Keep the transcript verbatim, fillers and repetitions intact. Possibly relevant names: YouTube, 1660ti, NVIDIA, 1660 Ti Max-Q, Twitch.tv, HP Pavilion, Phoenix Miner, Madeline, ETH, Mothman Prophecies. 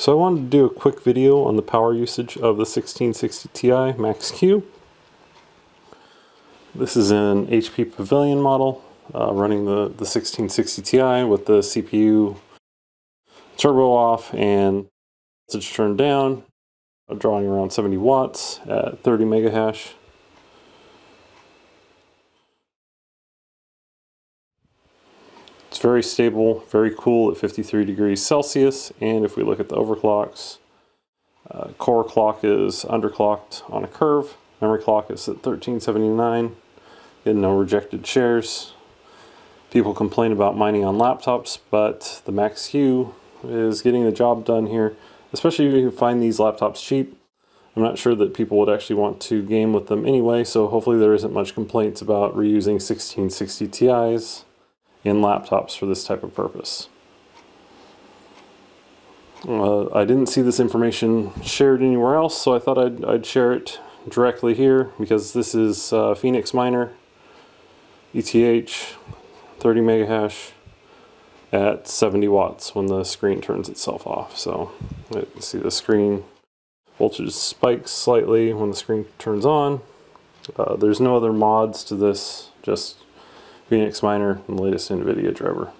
So I wanted to do a quick video on the power usage of the sixteen sixty Ti Max-Q. This is an H P Pavilion model uh, running the, the sixteen sixty Ti with the C P U turbo off and voltage turned down, drawing around seventy watts at thirty mega hash. It's very stable, very cool at fifty-three degrees Celsius, and if we look at the overclocks, uh, core clock is underclocked on a curve, memory clock is at thirteen seventy-nine, getting no rejected shares. People complain about mining on laptops, but the Max-Q is getting the job done here, especially if you can find these laptops cheap. I'm not sure that people would actually want to game with them anyway, so hopefully there isn't much complaints about reusing sixteen sixty Ti's. In laptops for this type of purpose. Uh, I didn't see this information shared anywhere else, so I thought I'd, I'd share it directly here, because this is uh, Phoenix Miner, E T H, thirty mega hash at seventy watts when the screen turns itself off. So you see the screen voltage spikes slightly when the screen turns on. Uh, there's no other mods to this, just Phoenix Miner and the latest NVIDIA driver.